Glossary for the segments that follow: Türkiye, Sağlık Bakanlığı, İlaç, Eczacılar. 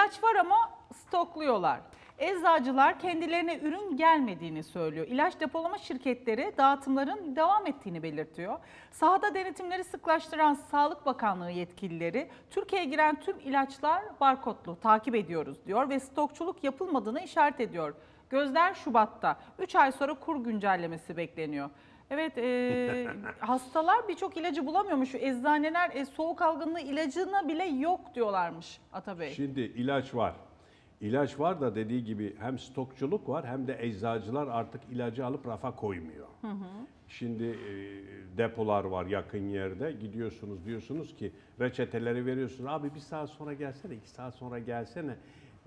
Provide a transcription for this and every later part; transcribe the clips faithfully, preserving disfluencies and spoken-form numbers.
İlaç var ama stokluyorlar. Eczacılar kendilerine ürün gelmediğini söylüyor. İlaç depolama şirketleri dağıtımların devam ettiğini belirtiyor. Sahada denetimleri sıklaştıran Sağlık Bakanlığı yetkilileri Türkiye'ye giren tüm ilaçlar barkodlu, takip ediyoruz diyor ve stokçuluk yapılmadığını işaret ediyor. Gözler Şubat'ta. üç ay sonra kur güncellemesi bekleniyor. Evet, e, hastalar birçok ilacı bulamıyormuş. Eczaneler e, soğuk algınlığı ilacına bile yok diyorlarmış Atabey. Şimdi ilaç var. İlaç var da dediği gibi hem stokçuluk var hem de eczacılar artık ilacı alıp rafa koymuyor. Hı hı. Şimdi e, depolar var yakın yerde. Gidiyorsunuz, diyorsunuz ki reçeteleri veriyorsunuz. Abi bir saat sonra gelsene, iki saat sonra gelsene.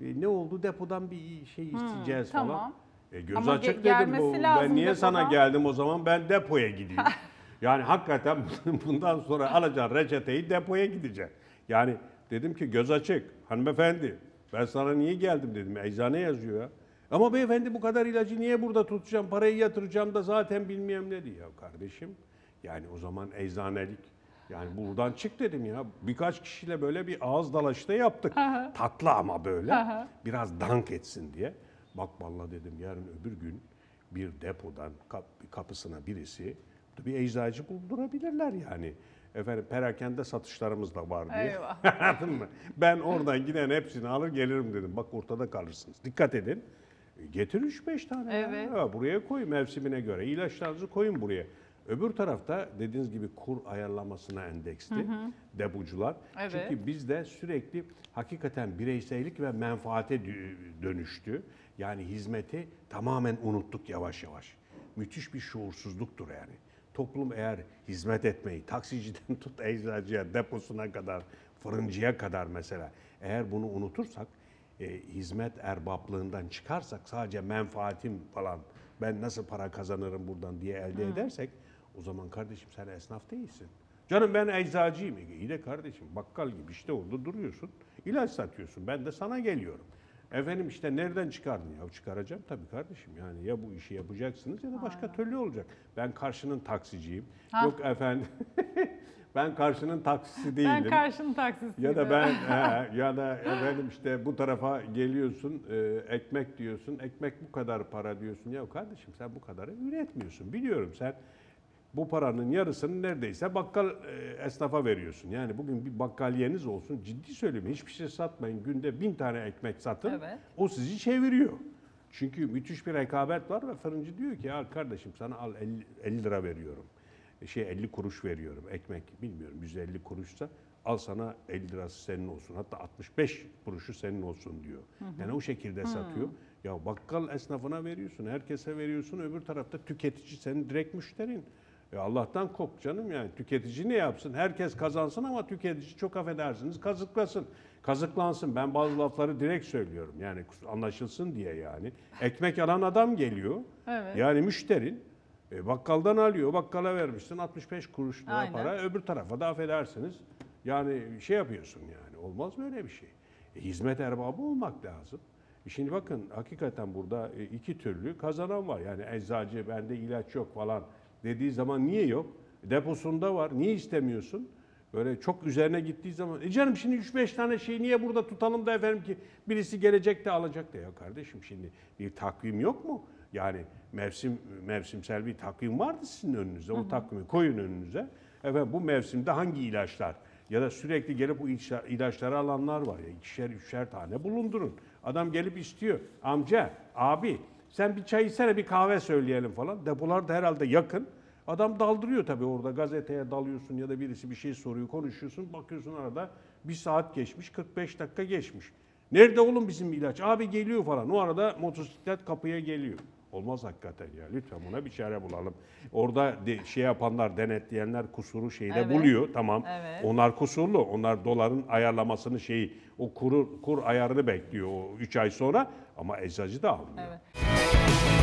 E, ne oldu? Depodan bir şey isteyeceğiz hı, falan. Tamam. E, göz ama açık dedim. Bu, ben niye depodan sana geldim o zaman? Ben depoya gideyim. Yani hakikaten bundan sonra alacağım reçeteyi, depoya gideceğim. Yani dedim ki göz açık hanımefendi. Ben sana niye geldim dedim. Eczane yazıyor ya. Ama beyefendi bu kadar ilacı niye burada tutacağım, parayı yatıracağım da zaten bilmiyorum ne diyor. Ya kardeşim yani o zaman eczanelik yani buradan çık dedim ya. Birkaç kişiyle böyle bir ağız dalaşı da yaptık. Aha. Tatlı ama böyle. Aha. Biraz dank etsin diye. Bak vallahi dedim yarın öbür gün bir depodan kapısına birisi bir eczacı buldurabilirler yani. Efendim perakende satışlarımız da var diye. Anladın mı? Ben oradan giden hepsini alır gelirim dedim. Bak ortada kalırsınız. Dikkat edin. Getir üç beş tane. Evet. Ya, buraya koy mevsimine göre. İlaçlarınızı koyun buraya. Öbür tarafta dediğiniz gibi kur ayarlamasına endeksli. Hı hı. Depocular. Evet. Çünkü bizde sürekli hakikaten bireysellik ve menfaate dönüştü. Yani hizmeti tamamen unuttuk yavaş yavaş. Müthiş bir şuursuzluktur yani. Toplum eğer hizmet etmeyi, taksiciden tut eczacıya, deposuna kadar, fırıncıya kadar mesela, eğer bunu unutursak, e, hizmet erbaplığından çıkarsak, sadece menfaatim falan, ben nasıl para kazanırım buradan diye elde hmm. edersek, o zaman kardeşim sen esnaf değilsin. Canım ben eczacıyım. İyi de kardeşim bakkal gibi işte orada duruyorsun, ilaç satıyorsun, ben de sana geliyorum. Efendim işte nereden çıkardın? Ya çıkaracağım tabii kardeşim. Yani ya bu işi yapacaksınız ya da başka aynen. türlü olacak. Ben karşının taksiciyim. Ha. Yok efendim. Ben karşının taksisi değilim. Ben karşının taksisi ya da ben he, ya da efendim işte bu tarafa geliyorsun, e, ekmek diyorsun. Ekmek bu kadar para diyorsun. Ya kardeşim sen bu kadarı üretmiyorsun. Biliyorum sen bu paranın yarısını neredeyse bakkal e, esnafa veriyorsun. Yani bugün bir bakkaliyeniz olsun, ciddi söyleyeyim hiçbir şey satmayın. Günde bin tane ekmek satın, evet. O sizi çeviriyor. Çünkü müthiş bir rekabet var ve fırıncı diyor ki ya kardeşim sana al elli lira veriyorum. Şey elli kuruş veriyorum ekmek bilmiyorum yüz elli kuruşsa al sana elli lirası senin olsun. Hatta altmış beş kuruşu senin olsun diyor. Hı hı. Yani o şekilde hı. satıyor. Ya bakkal esnafına veriyorsun, herkese veriyorsun. Öbür tarafta tüketici senin direkt müşterin. E Allah'tan kork canım yani tüketici ne yapsın? Herkes kazansın ama tüketici çok affedersiniz kazıklasın. Kazıklansın. Ben bazı lafları direkt söylüyorum yani anlaşılsın diye yani. Ekmek alan adam geliyor. Evet. Yani müşterin e, bakkaldan alıyor. Bakkala vermişsin altmış beş kuruş lira para. Öbür tarafa da affedersiniz. Yani şey yapıyorsun yani. Olmaz böyle bir şey. E, hizmet erbabı olmak lazım. Şimdi bakın hakikaten burada iki türlü kazanan var. Yani eczacı bende ilaç yok falan dediği zaman niye yok? Deposunda var. Niye istemiyorsun? Böyle çok üzerine gittiği zaman e canım şimdi üç beş tane şeyi niye burada tutalım da efendim ki birisi gelecek de alacak da ya kardeşim şimdi bir takvim yok mu? Yani mevsim mevsimsel bir takvim vardı sizin önünüzde. Hı hı. O takvimi koyun önünüze. Efendim bu mevsimde hangi ilaçlar ya da sürekli gelip bu ilaçları alanlar var ya ikişer üçer tane bulundurun. Adam gelip istiyor. Amca, abi sen bir çay içsene bir kahve söyleyelim falan. Depolar da herhalde yakın. Adam daldırıyor tabii orada gazeteye dalıyorsun ya da birisi bir şey soruyor konuşuyorsun. Bakıyorsun arada bir saat geçmiş kırk beş dakika geçmiş. Nerede oğlum bizim ilaç? Abi geliyor falan. O arada motosiklet kapıya geliyor. Olmaz hakikaten ya lütfen buna bir çare bulalım. Orada de, şey yapanlar denetleyenler kusuru şeyde evet. buluyor tamam. Evet. Onlar kusurlu onlar doların ayarlamasını şeyi o kuru, kur ayarını bekliyor o üç ay sonra ama eczacı da almıyor. Evet.